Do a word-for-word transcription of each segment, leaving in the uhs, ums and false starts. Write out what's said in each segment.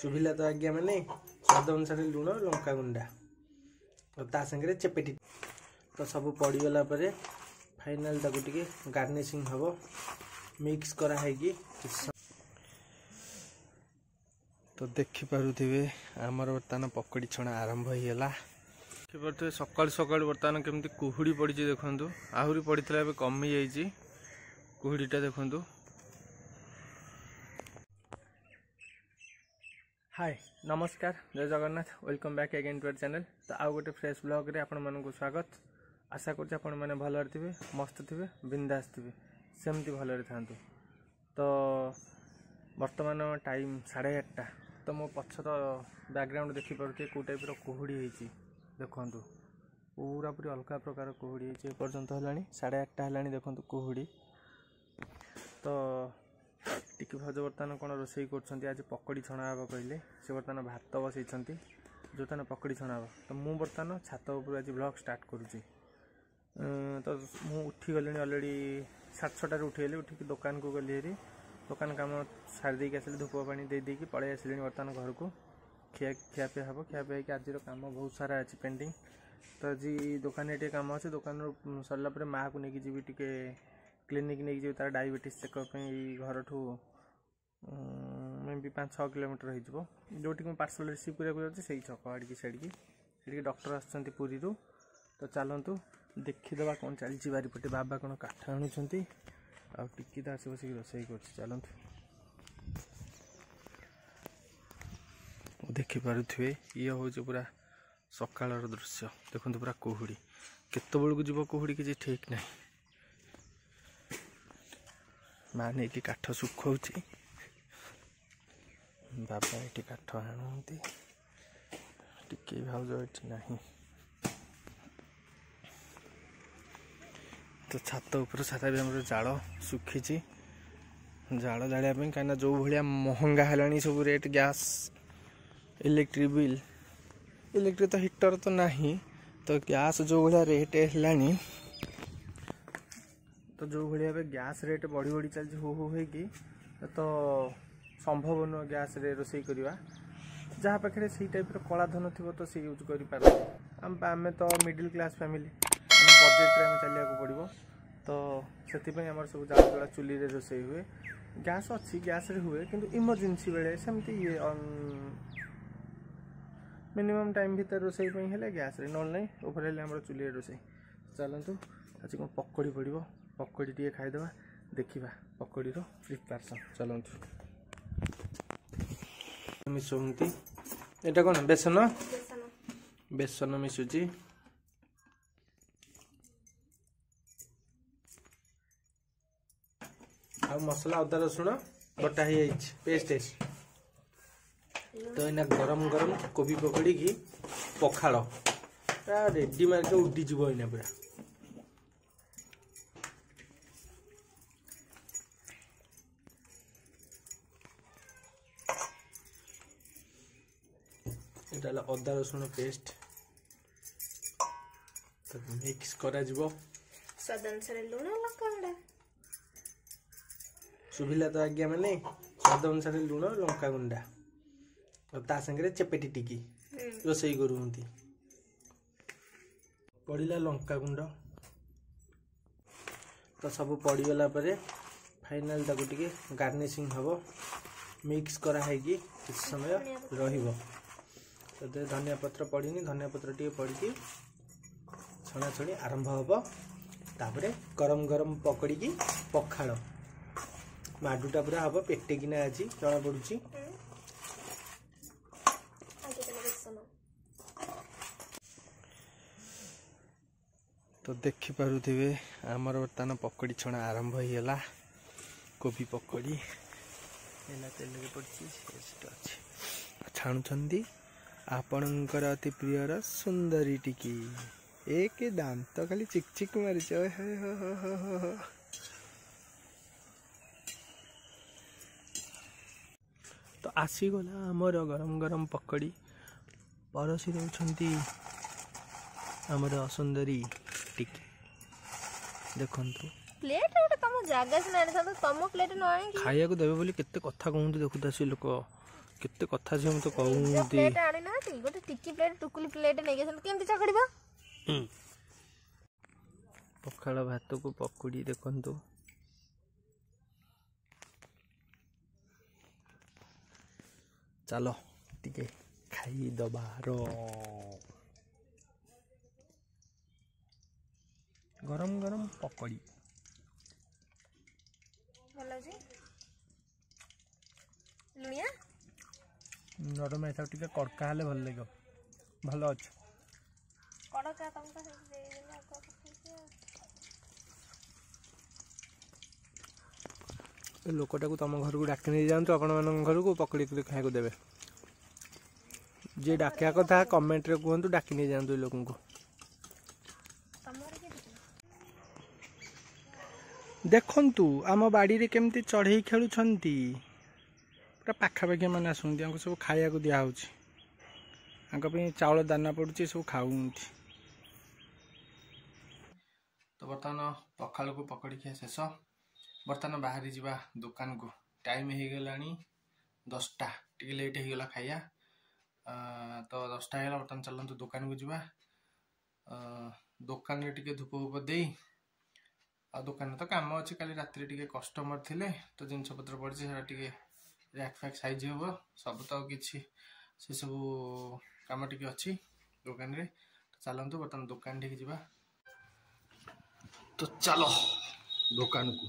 शुभिला तो आज्ञा मैंने स्वाद अनुसार लुण लंका गुंडा और चेपेटी तो सब पड़गला फाइनाल टे गार्निशिंग हम मिक्स कराई तो देखिपे आमर बर्तमान पकड़ी छणा आरंभ होगा देखिपे सका सका बर्तमान केमती कुहुड़ी पड़ी देखु आहरी पड़ी ए कमी जाइए कुहुड़ीटा देखु। हाय नमस्कार जय Jagannath welcome back again to our channel. तो आउ गोटे फ्रेश ब्लॉग रे आपण मानकु स्वागत। आशा करछि आपण माने भलर थिबे मस्त थिबे बिंदास थिबे सेमती भलर थांतु। तो वर्तमान टाइम साढ़े आठटा तो मो पछर बैकग्राउंड देखि परके को टाइप रो कोहड़ी हेछि देखंतु पूरा पूरी अलग प्रकार कोहड़ी हेछि ए पर्यंत हलाणी साढ़े आठटा हलाणी देखंतु कोहड़ी। तो टिकी भाज बर्तमान कौन रोसई कर आज पकड़ी छणा हे कहले से बर्तमान भात बसई जो ताने पकड़ी छणा हे तो मुझ बर्तमान छात उपर आज ब्लॉग स्टार्ट करुच्ची। तो मुझ उठीगले अलरेडी सात छटार उठीगली उठिक दुकान को गली हेरी दुकान कम सारी आस धूप पाने दे देकी पलि आस बर्तमान घर को खिया खियापिया हे खियापिया आज कम बहुत सारा अच्छी पेंटिंग। तो आज दुकान टे कम अच्छे दुकान सरला माँ को लेकिन जीवी टे क्लिनिक नहीं जी तार डायबिटीज चेकअप घर ठूँ मे भी पाँच छः किलोमीटर हो जोटि मुझे पार्सल रिसीव कराया से छक आड़की सेड़की डॉक्टर आसुँच पुरी रू। तो चलतु देखीदे कौन चलती बारिपटे बाबा कौन काठ आनुंट आिकी तो आस बस रोसई कर देखिपे ये हूँ पूरा सकाल दृश्य देखते पूरा कोहड़ी केतबू जीव कोहड़ी किसी ठीक ना माँ नहीं कि काठ सुखा बाबा ये काठ आनती टी भाज ये ना तो छात उपर सारा भी हमर जाल सुखी जाल जाड़िया कहीं जो भाया महंगा है सब rate gas electric bill electric तो हीटर तो ना तो गैस जो भाया रेट है तो जो भाया गैस रेट बढ़ी बढ़ी चलती हो हो कि तो संभव नुह गैस रे रोसई करवा जहाँ पाखे से टाइप कलाधन थी तो सी यूज कर आम तो मिडिल क्लास फैमिली बजेट में चलिया पड़ो तो से आम सब जाड़ा चुली रे रोसई हुए गैस अच्छी गैस रे हुए किंतु इमरजेंसी बेले सेमती ये मिनिमम टाइम भर रोसई पर गैस रे नल नहीं ओभर आम चुली रे रोसई। चलतु आज कौन पकड़ी पड़ो पकड़ी टे खाईदे देखा पकड़ी प्रिपरेशन चलतु मिसुमती एटा कौन बेसन बेसन मिसुची आ मसला अदा रसुण बटा हो पेस्ट तो एना गरम गरम कोबी पकड़ी की पखाड़ रेडी मार्के उड़ीज एना पूरा अदा रसुण पेस्ट मिक्स करा शुभिला तो आज्ञा मैंने स्वाद अनुसार लुण लंका गुंडा और संगे चेपेटी टिकी रोसई करूँगी पड़ा लंका गुंड तो सब पड़गला फाइनाल टे गार्निशिंग हम मिक्स कराई किसी समय र तो धनिया पत्र पड़नी धनिया पत्र टे पड़ी छणा छणी आरंभ हम तापर गरम गरम पकड़ी की पखाड़ माडुटा पूरा हम पेटेकिना आज जना पड़ी तो देखिपे आमर बर्तमान पकड़ी छणा आरंभ होगा कोबी पकड़ी एना तेल पड़ी छाणुंट आपणकर अति प्रियर सुंदरी टिकी एक दांत खाली चिकचिक मारी तो आसीगला आमर गरम गरम पकड़ी परसी दौरान आमर सुंदरी टिकी देखंतु प्लेट तुम जगह खाया देवे बोली कथा कहते देखुता लोक केते कथा जे हम तो कहू प्लेट आनी ना ती गोटे टिक्की प्लेट टुकुली प्लेट नै गेसन केमते चखड़िबो पखाळ भात को पकोडी देखंतु चलो टिके खाई दबारो गरम गरम पकोड़ी भला जी लुणिया नरम ऐसा टिके कड़का हेले भल लागो भल अछ कड़का तमका से दे देना ए लोकटा को तम घर को डाके नै जान तो अपन मन घर को पकोड़ी के खाय को देबे जे डाकिया कथा कमेंट रे कोहन तो डाकी नै जान तो लोगन को देखंतु आम बाड़ी रे केमती चढ़ई खेलु छंती पूरा पाखा पाखे मैंने आसुँच आंक सब खाया दिहूँ आंकड़े चाउल दाना पड़ू सब खाऊ तो बर्तमान पखाड़ को पकड़ खिया शेष बर्तमान बाहरी जावा दुकान को टाइम हो गला दसटा टी लेट हो गला खाया तो दसटा हो बर्तमान चलत दुकान को जावा दुकान में टी धूप फूप दे आ दुकान तो कम अच्छे का राति कस्टमर थे तो जिनपत पड़ी से रैक फैक साइज हे सब तो किसी से सब कम टी अच्छी दुकान रे चलतु बर्तमान दुकान ठीक जावा तो चलो दुकान को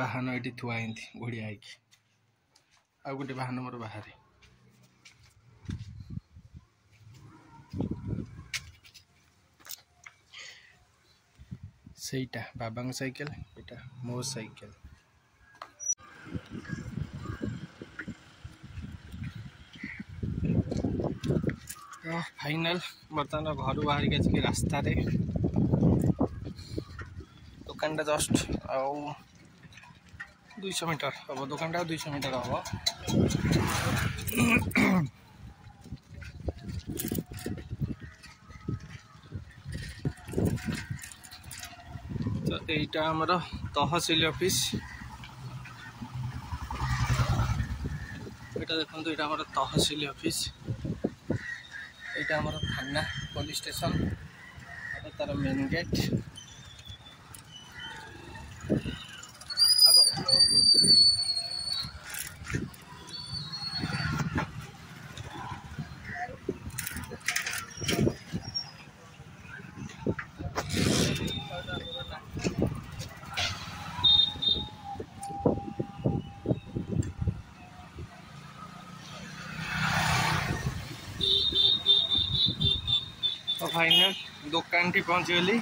बाहन ये थुआई घोड़िया आ गोटे बाहन मोर बाहर सेटा बाबा साइकेल एटा मो साइकेल फाइनल बर्तमान घर बाहर के रास्ता रे दुकान टा जस्ट दुई सौ मीटर हम दुकान टा दुई सौ मीटर हम एटा हमारा तहसील ऑफिस एटा देखो यहाँ हमारा तहसील ऑफिस एटा हमारा थाना पुलिस स्टेशन तार मेन गेट फाइनल दुकान टी पहुँचली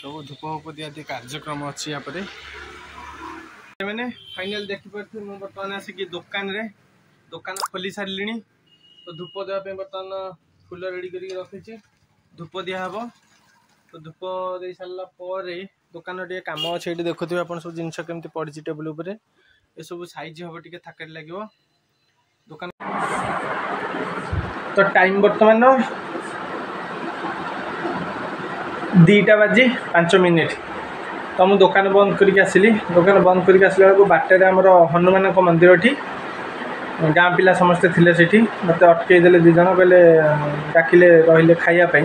सब धूप फूप दिया कार्यक्रम अच्छी मैंने फाइनल देखी पार्थी मुझे बर्तमान आसिक दुकान रे दुकान खोली सारे तो धूप देवाई बर्तमान फूल रेडी कर रखी धूप दिहब तो धूप दे सारापर दुकान टे कम अच्छे देखुए आप सब जिन कमी पड़ी टेबुल सब सैज हम टे थाके लगे दुकान तो टाइम बर्तमान दीटा बाजी पांच मिनिट तो मुझे दुकान बंद करके आसली दुकान बंद करके आसला बेलू बाटर आमर हनुमान मंदिर ठी गाँ पिला समस्ते थे से मत अटकईदे दीज कहले डाकिले रही खायापी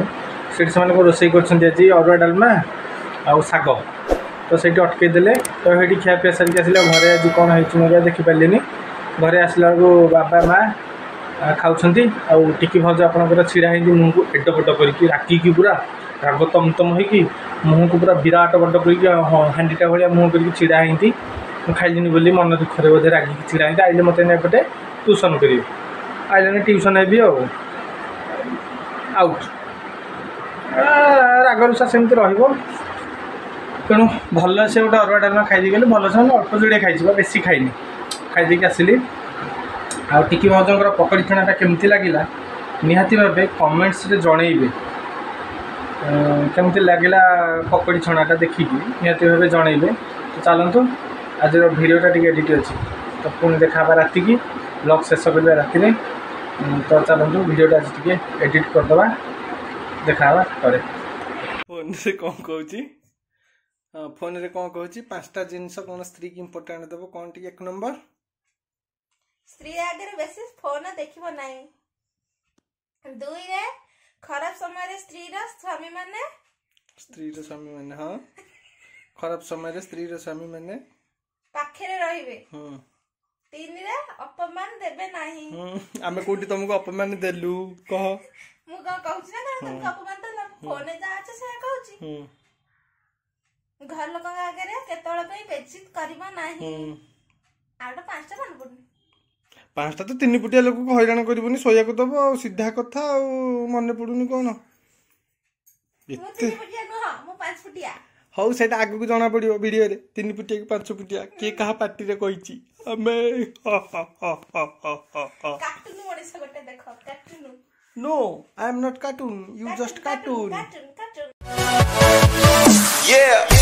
से रोसई कर अरुआ डालमा आग तो से अटकईदे तो ये खियापिया सारिक आसला घरे आज कौन हो देखिपारे घरे आसला बेलू बाबा माँ खाऊँगी आउ टिकी भाज आपड़ा ढड़ा होती मुँह को एडपट करके रागिकी पूरा राग तमतम होगी मुँह को पूरा विराट बट करके हाँडीटा भाया मुँह करके ढड़ा होती खाइली बोली मन दुखरे बोधे रागिकी ढड़ा होती आइले मत एपटे ट्यूशन करें आइले ट्यूशन हेबी आउट राग रुसा सेमती रो तेणु भल से गोटे अरुआ डालना खाई गली भल से अल्प जोड़े खाई बेसी खाइनी खाई आसली आ टिकी भाजर पकड़ी छणाटा केमती लगिला निहाती भावे कमेंट्स रे जणैबे केमती लगिला पकड़ी छणाटा देखिकी निहाती भावे जणैबे तो चलतु आज भिडटा टी एडिट अच्छी तो पुणी देखा रात की ब्लग शेष करवा रात तो चलतु भिडटा आज टी एडिट करदे देखा पर फोन रे कौन कहूँ फोन रे कौन कहूँ पांचटा जिनस कौन स्त्री की इम्पोर्टाट देव कौन टी एक नंबर स्त्री आगे बेसी फोन देखिब नाही दुई रे खराब समय रे स्त्री रा स्वामी माने स्त्री रा स्वामी माने हां खराब समय रे स्त्री रा स्वामी माने पाखे रे रहिबे हम तीन रे अपमान देबे नाही हम आमे कोठी तुमको अपमान देलु कह मु का कहउछ ना तुमको अपमान त फोन ए जा छ से कहउछ हम घर लोक आगे रे केतळ पई बेचित करबा नाही आडो पांचटा मन बुनी पांचटा तो तीन पुटिया लोक को हैरान करबोनी सोया को दबो सीधा कथा आ मन पडुनी कोन मु तीन पुटिया न हां मु पांच पुटिया हौ सेटा आगु को जाना पडियो वीडियो रे तीन पुटिया के पांच पुटिया के कहा पार्टी रे कहिची हमे कार्टून ओडिस गटे देखो cartoon no I am not cartoon you just cartoon cartoon cartoon yeah।